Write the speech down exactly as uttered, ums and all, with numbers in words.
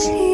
मुझको